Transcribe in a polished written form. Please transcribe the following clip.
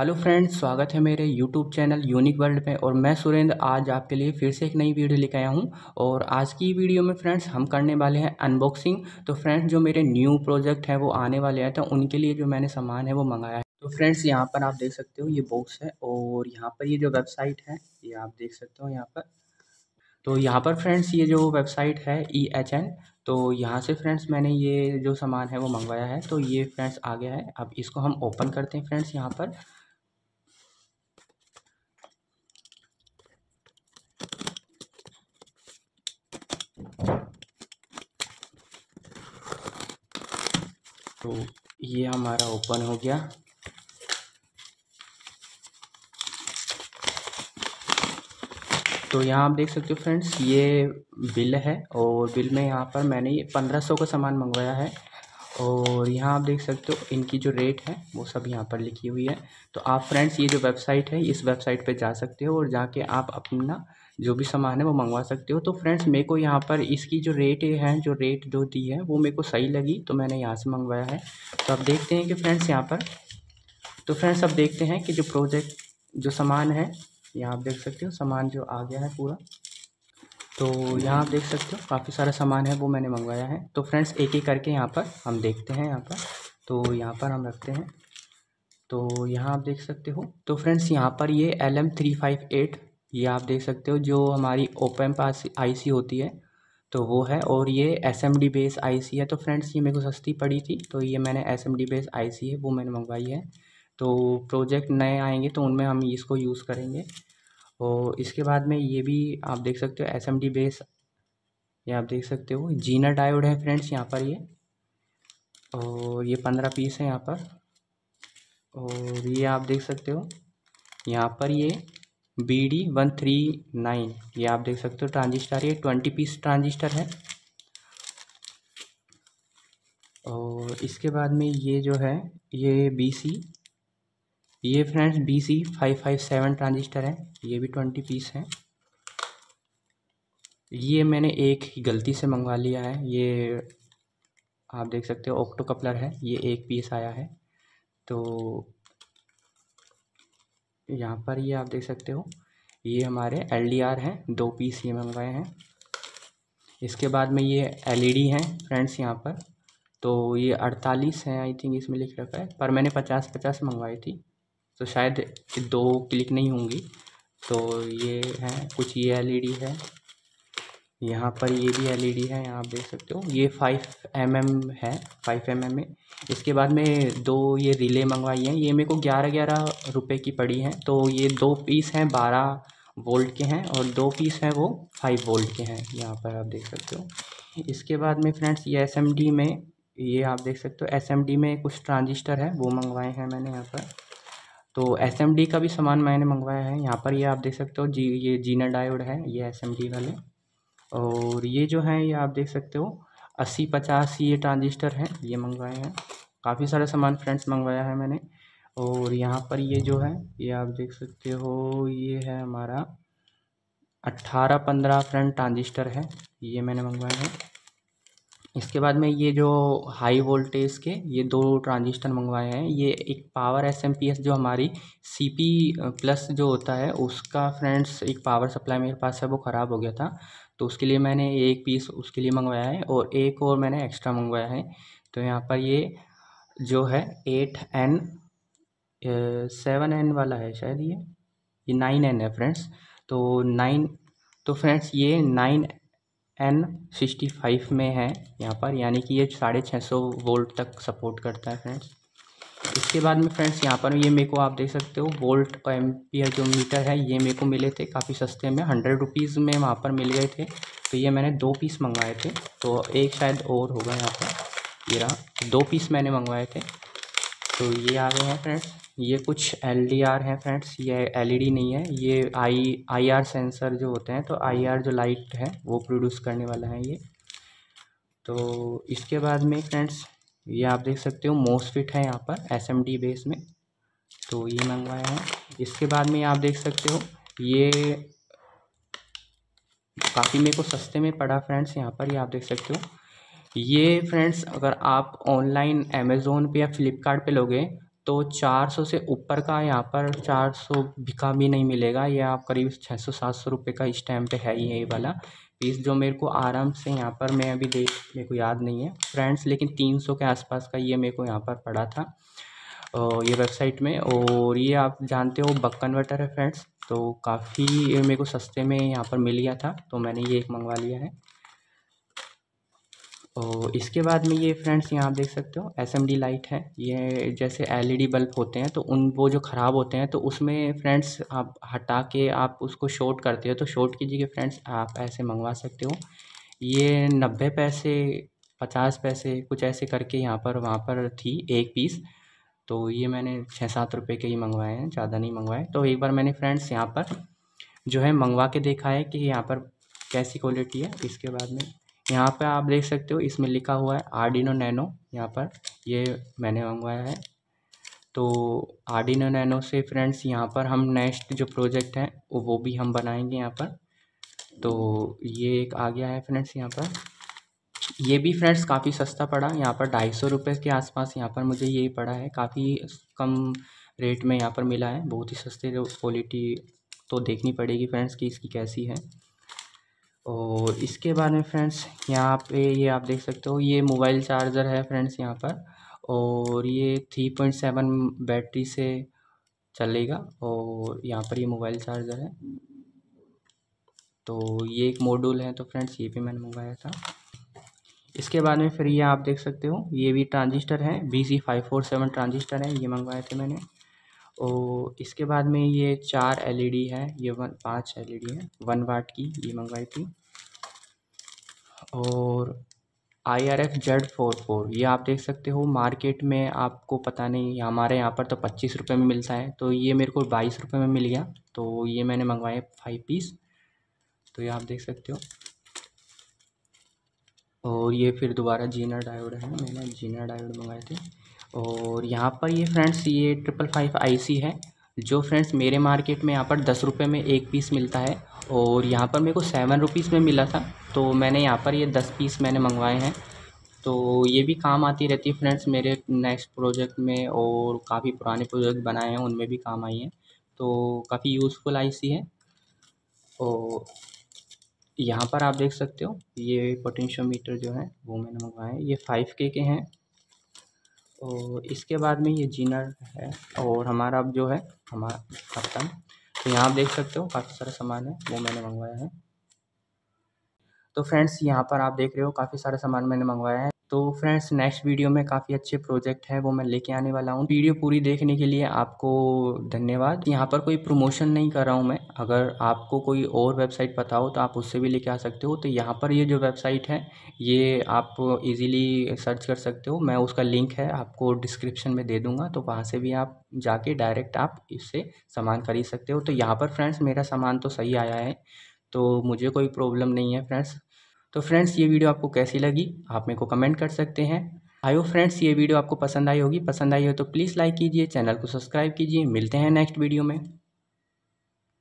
Hello friends, स्वागत है मेरे यूट्यूब चैनल यूनिक वर्ल्ड में। और मैं सुरेंद्र आज आपके लिए फिर से एक नई वीडियो लेकर आया हूं। और आज की वीडियो में फ्रेंड्स हम करने वाले हैं अनबॉक्सिंग। तो फ्रेंड्स जो मेरे न्यू प्रोजेक्ट हैं वो आने वाले हैं, तो उनके लिए जो मैंने सामान है वो मंगाया है। तो फ्रेंड्स यहाँ पर आप देख सकते हो ये बॉक्स है, और यहाँ पर ये जो वेबसाइट है ये आप देख सकते हो यहाँ पर। तो यहाँ पर फ्रेंड्स ये जो वेबसाइट है EHN, तो यहाँ से फ्रेंड्स मैंने ये जो सामान है वो मंगवाया है। तो ये फ्रेंड्स आ गया है, अब इसको हम ओपन करते हैं फ्रेंड्स यहाँ पर। तो ये हमारा ओपन हो गया। तो यहाँ आप देख सकते हो फ्रेंड्स ये बिल है, और बिल में यहाँ पर मैंने ये 1500 का सामान मंगवाया है। और यहाँ आप देख सकते हो इनकी जो रेट है वो सब यहाँ पर लिखी हुई है। तो आप फ्रेंड्स ये जो वेबसाइट है इस वेबसाइट पे जा सकते हो, और जाके आप अपना जो भी सामान है वो मंगवा सकते हो। तो फ्रेंड्स मेरे को यहाँ पर इसकी जो रेट है, जो रेट जो दी है वो मेरे को सही लगी, तो मैंने यहाँ से मंगवाया है। तो आप देखते हैं कि फ्रेंड्स यहाँ पर, तो फ्रेंड्स अब देखते हैं कि जो प्रोजेक्ट जो सामान है, यहाँ आप देख सकते हो सामान जो आ गया है पूरा। तो यहाँ आप देख सकते हो काफ़ी सारा सामान है वो मैंने मंगवाया है। तो फ्रेंड्स एक एक करके यहाँ पर हम देखते हैं यहाँ पर। तो यहाँ पर हम रखते हैं, तो यहाँ आप देख सकते हो। तो फ्रेंड्स यहाँ पर ये LM358 ये आप देख सकते हो जो हमारी ओपएम्प IC होती है तो वो है, और ये SMD बेस IC है। तो फ्रेंड्स ये मेरे को सस्ती पड़ी थी, तो ये मैंने SMD बेस IC है वो मैंने मंगवाई है। तो प्रोजेक्ट नए आएंगे तो उनमें हम इसको यूज़ करेंगे। और इसके बाद में ये भी आप देख सकते हो SMD बेस, ये आप देख सकते हो जीना डायोड है फ्रेंड्स यहाँ पर ये, और ये 15 पीस है यहाँ पर। और ये आप देख सकते हो यहाँ पर ये BD139 ये आप देख सकते हो ट्रांजिस्टर, ये 20 पीस ट्रांजिस्टर है। और इसके बाद में ये जो है ये फ्रेंड्स BC557 ट्रांजिस्टर है, ये भी 20 पीस हैं। ये मैंने एक ही गलती से मंगवा लिया है, ये आप देख सकते हो ऑक्टो कपलर है, ये एक पीस आया है। तो यहाँ पर ये आप देख सकते हो ये हमारे LDR हैं, 2 पीस ये मंगवाए हैं। इसके बाद में ये LED हैं फ्रेंड्स यहाँ पर, तो ये 48 हैं आई थिंक इसमें लिख रखा है, पर मैंने 50-50 मंगवाई थी तो शायद 2 क्लिक नहीं होंगी। तो ये है कुछ, ये LED है यहाँ पर, ये भी LED है यहाँ आप देख सकते हो, ये 5mm है, 5mm में। इसके बाद में 2 ये रिले मंगवाई हैं, ये मेरे को 11-11 रुपए की पड़ी हैं। तो ये 2 पीस हैं 12 वोल्ट के हैं, और 2 पीस हैं वो 5 वोल्ट के हैं यहाँ पर आप देख सकते हो। इसके बाद में फ्रेंड्स ये SMD में, ये आप देख सकते हो SMD में कुछ ट्रांजिस्टर है वो मंगवाए हैं मैंने यहाँ पर। तो SMD का भी सामान मैंने मंगवाया है यहाँ पर, ये आप देख सकते हो ये जीना डायोड है, ये SMD वाले। और ये जो है ये आप देख सकते हो 80-50 ये ट्रांजिस्टर हैं, ये मंगवाए हैं। काफ़ी सारा सामान फ्रेंड्स मंगवाया है मैंने। और यहाँ पर ये जो है ये आप देख सकते हो ये है हमारा 18-15 फ्रेंड ट्रांजिस्टर है, ये मैंने मंगवाए हैं। इसके बाद में ये जो हाई वोल्टेज के ये 2 ट्रांजिस्टर मंगवाए हैं, ये एक पावर SMPS जो हमारी CP+ जो होता है उसका फ्रेंड्स एक पावर सप्लाई मेरे पास है वो ख़राब हो गया था, तो उसके लिए मैंने 1 पीस उसके लिए मंगवाया है, और 1 और मैंने एक्स्ट्रा मंगवाया है। तो यहाँ पर ये जो है 8N 7N वाला है शायद, ये 9N है फ्रेंड्स। तो 9, तो फ्रेंड्स ये 9N 65 में है यहाँ पर, यानी कि ये 650 वोल्ट तक सपोर्ट करता है फ्रेंड्स। इसके बाद में फ्रेंड्स यहाँ पर ये मेरे को आप देख सकते हो वोल्ट और एम्पियर जो मीटर है ये मेरे को मिले थे काफ़ी सस्ते में, 100 रुपीज़ में वहाँ पर मिल गए थे। तो ये मैंने 2 पीस मंगवाए थे, तो एक शायद और होगा यहाँ पर, ये रहा 2 पीस मैंने मंगवाए थे। तो ये आ गए हैं फ्रेंड्स, ये कुछ LDR हैं फ्रेंड्स, ये LED नहीं है, ये IR सेंसर जो होते हैं, तो IR जो लाइट है वो प्रोड्यूस करने वाला है ये। तो इसके बाद में फ्रेंड्स ये आप देख सकते हो MOSFET है यहाँ पर SMD बेस में, तो ये मंगवाया है। इसके बाद में आप देख सकते हो ये काफ़ी मेरे को सस्ते में पड़ा फ्रेंड्स यहाँ पर, ये आप देख सकते हो। ये फ्रेंड्स अगर आप ऑनलाइन Amazon पे या फ्लिपकार्ट पे लोगे तो 400 से ऊपर का यहाँ पर 400 बिका भी नहीं मिलेगा। यह आप करीब 600-700 रुपये का इस टाइम पे है ही यही वाला पीस, जो मेरे को आराम से यहाँ पर मैं अभी मेरे को याद नहीं है फ्रेंड्स, लेकिन 300 के आसपास का ये मेरे को यहाँ पर पड़ा था ये वेबसाइट में। और ये आप जानते हो बक कन्वर्टर है फ्रेंड्स, तो काफ़ी मेरे को सस्ते में यहाँ पर मिल गया था, तो मैंने ये एक मंगवा लिया है। और इसके बाद में ये फ्रेंड्स यहाँ आप देख सकते हो एसएमडी लाइट है, ये जैसे एलईडी बल्ब होते हैं तो उन वो जो ख़राब होते हैं तो उसमें फ्रेंड्स आप हटा के आप उसको शॉर्ट करते हो, तो शॉर्ट कीजिए फ्रेंड्स, आप ऐसे मंगवा सकते हो। ये 90 पैसे 50 पैसे कुछ ऐसे करके यहाँ पर वहाँ पर थी एक पीस, तो ये मैंने 6-7 रुपये के ही मंगवाए हैं, ज़्यादा नहीं मंगवाए। तो एक बार मैंने फ्रेंड्स यहाँ पर जो है मंगवा के देखा है कि यहाँ पर कैसी क्वालिटी है। इसके बाद में यहाँ पे आप देख सकते हो इसमें लिखा हुआ है आर्डिनो नैनो, यहाँ पर ये मैंने मंगवाया है। तो आर्डिनो नैनो से फ्रेंड्स यहाँ पर हम नेक्स्ट जो प्रोजेक्ट है वो भी हम बनाएंगे यहाँ पर। तो ये एक आ गया है फ्रेंड्स यहाँ पर, ये भी फ्रेंड्स काफ़ी सस्ता पड़ा, यहाँ पर 250 रुपये के आसपास यहाँ पर मुझे ये पड़ा है, काफ़ी कम रेट में यहाँ पर मिला है, बहुत ही सस्ते। क्वालिटी तो देखनी पड़ेगी फ्रेंड्स कि इसकी कैसी है। और इसके बाद में फ्रेंड्स यहाँ पे ये आप देख सकते हो ये मोबाइल चार्जर है फ्रेंड्स यहाँ पर, और ये 3.7 बैटरी से चलेगा, और यहाँ पर ये मोबाइल चार्जर है। तो ये एक मॉड्यूल है, तो फ्रेंड्स ये भी मैंने मंगाया था। इसके बाद में फिर ये आप देख सकते हो ये भी ट्रांजिस्टर है, BC557 ट्रांजिस्टर है, ये मंगवाए थे मैंने। और इसके बाद में ये 4 एलईडी है, ये 5 एलईडी है 1 वाट की, ये मंगवाई थी। और IRF Z44 ये आप देख सकते हो मार्केट में आपको पता नहीं, हमारे यहाँ पर तो 25 रुपये में मिलता है, तो ये मेरे को 22 रुपये में मिल गया, तो ये मैंने मंगवाए 5 पीस, तो ये आप देख सकते हो। और ये फिर दोबारा जीना डायोड है, मैंने जीना डायोड मंगाए थे। और यहाँ पर ये फ्रेंड्स ये 555 IC है, जो फ्रेंड्स मेरे मार्केट में यहाँ पर 10 रुपये में 1 पीस मिलता है, और यहाँ पर मेरे को 7 रुपीस में मिला था, तो मैंने यहाँ पर ये 10 पीस मैंने मंगवाए हैं। तो ये भी काम आती रहती है फ्रेंड्स मेरे नेक्स्ट प्रोजेक्ट में, और काफ़ी पुराने प्रोजेक्ट बनाए हैं उनमें भी काम आई है, तो काफ़ी यूज़फुल IC है। और यहाँ पर आप देख सकते हो ये पोटेंशियोमीटर जो है वो मैंने मंगवाए हैं, ये 5K के हैं। और इसके बाद में ये जीनर है, और हमारा अब जो है हमारा खत्म। तो यहाँ आप देख सकते हो काफ़ी सारा सामान है वो मैंने मंगवाया है। तो फ्रेंड्स यहाँ पर आप देख रहे हो काफ़ी सारा सामान मैंने मंगवाया है। तो फ्रेंड्स नेक्स्ट वीडियो में काफ़ी अच्छे प्रोजेक्ट है वो मैं लेके आने वाला हूँ। वीडियो पूरी देखने के लिए आपको धन्यवाद। यहाँ पर कोई प्रमोशन नहीं कर रहा हूँ मैं, अगर आपको कोई और वेबसाइट पता हो तो आप उससे भी लेके आ सकते हो। तो यहाँ पर ये जो वेबसाइट है ये आप इजीली सर्च कर सकते हो, मैं उसका लिंक है आपको डिस्क्रिप्शन में दे दूँगा, तो वहाँ से भी आप जाके डायरेक्ट आप इससे सामान खरीद सकते हो। तो यहाँ पर फ्रेंड्स मेरा सामान तो सही आया है, तो मुझे कोई प्रॉब्लम नहीं है फ्रेंड्स। तो फ्रेंड्स ये वीडियो आपको कैसी लगी आप मेरे को कमेंट कर सकते हैं। आई होप फ्रेंड्स ये वीडियो आपको पसंद आई होगी, पसंद आई हो तो प्लीज़ लाइक कीजिए, चैनल को सब्सक्राइब कीजिए। मिलते हैं नेक्स्ट वीडियो में।